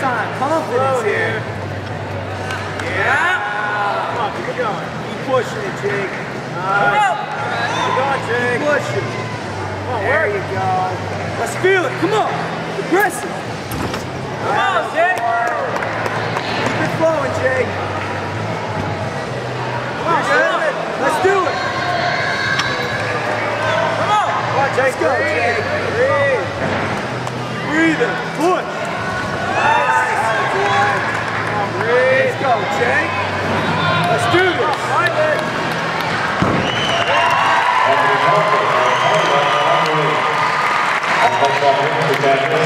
sign of confidence here. Yeah. Come on, keep going. Keep pushing it, Jake. Keep going, Jake. Keep pushing. Come on, there you go. Let's feel it. Come on. Aggressive. Come on, Jake. Keep it flowing, Jake. Come on, Jake. Let's do it. Come on. Come on, Jake. Let's go, Jake. Breathe. Breathe it. Push. Let's go, Jake. Let's do this. Right,